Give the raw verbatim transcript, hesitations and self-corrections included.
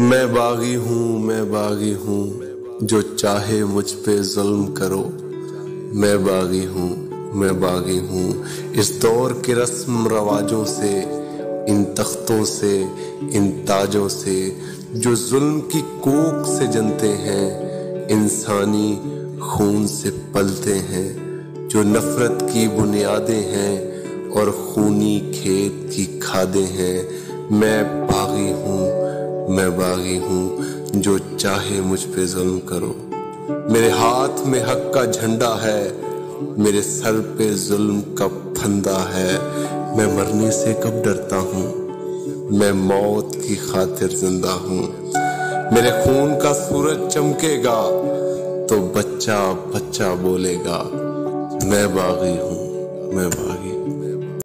मैं बागी हूँ मैं बागी हूँ जो चाहे मुझ पे जुल्म करो। मैं बागी हूँ मैं बागी हूँ इस दौर के रस्म रवाजों से, इन तख्तों से, इन ताजों से जो जुल्म की कोख से जनते हैं, इंसानी खून से पलते हैं, जो नफरत की बुनियादें हैं और खूनी खेत की खादें हैं। मैं बागी हूँ मैं बागी हूँ जो चाहे मुझ पे जुल्म करो। मेरे हाथ में हक का झंडा है, मेरे सर पे जुल्म का फंदा है। मैं मरने से कब डरता हूँ, मैं मौत की खातिर जिंदा हूँ। मेरे खून का सूरज चमकेगा तो बच्चा बच्चा बोलेगा मैं बागी हूँ मैं बागी।